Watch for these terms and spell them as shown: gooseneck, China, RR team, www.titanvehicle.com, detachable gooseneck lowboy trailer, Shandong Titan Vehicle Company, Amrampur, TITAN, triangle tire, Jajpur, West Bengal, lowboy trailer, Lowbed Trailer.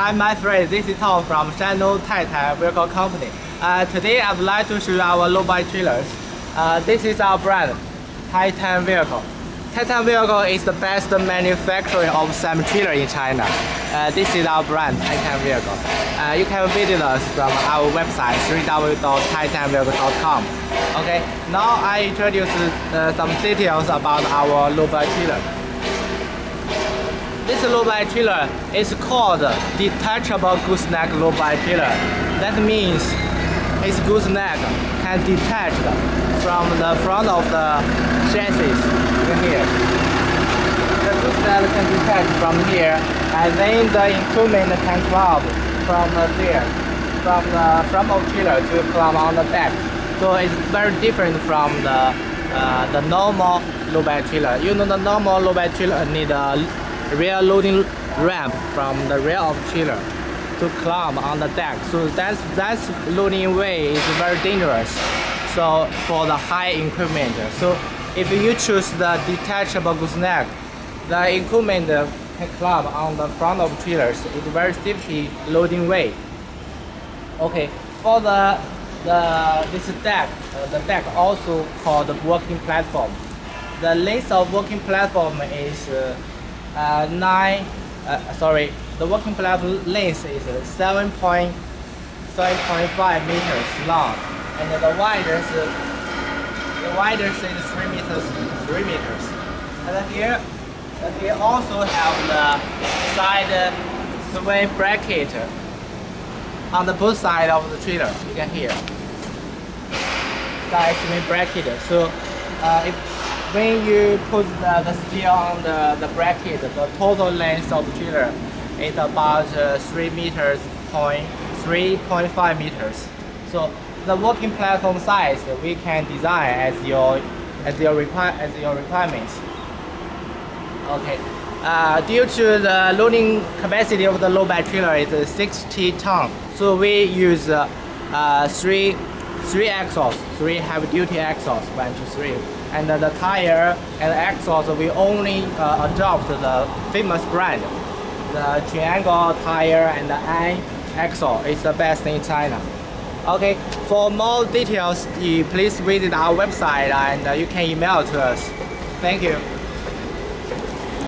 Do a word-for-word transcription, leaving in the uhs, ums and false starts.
Hi my friends, this is Tom from Shandong Titan Vehicle Company. Uh, today I would like to show you our Lowbed trailers. Uh, this is our brand, TITAN Vehicle. TITAN Vehicle is the best manufacturer of semi trailer in China. Uh, this is our brand, TITAN Vehicle. Uh, you can visit us from our website, w w w dot titan vehicle dot com. Okay, now I introduce uh, some details about our Lowbed trailer. This Lowbed trailer is called detachable gooseneck lowboy trailer. That means its gooseneck can detach from the front of the chassis in here. The gooseneck can detach from here, and then the equipment can climb from there, from the front of trailer to climb on the back. So it's very different from the uh, the normal lowboy trailer. You know, the normal lowboy trailer need a rear loading ramp from the rear of trailer to climb on the deck, so that's that's loading way is very dangerous. So for the high equipment, so if you choose the detachable gooseneck, the equipment can climb on the front of trailers. It's very safety loading way. Okay, for the the this deck, uh, the deck also called the working platform. The length of working platform is. Uh, Uh, nine, uh, sorry, the working platform length is seven point five meters long, and the widest, the widest is three meters, three meters. And here, and here also have the side sway bracket on the both side of the trailer. You can hear side sway bracket. So, uh, if when you put the, the steel on the, the bracket, the total length of the trailer is about uh, three meters, point three point five meters. So the working platform size we can design as your as your require as your requirements. Okay. Uh, due to the loading capacity of the lowboy trailer is sixty tons, so we use uh, uh, three three axles, three heavy-duty axles, one, two, three. And the tire and axles, we only uh, adopt the famous brand, the triangle tire and the I axle is the best in China. Okay, for more details, please visit our website and you can email to us. Thank you.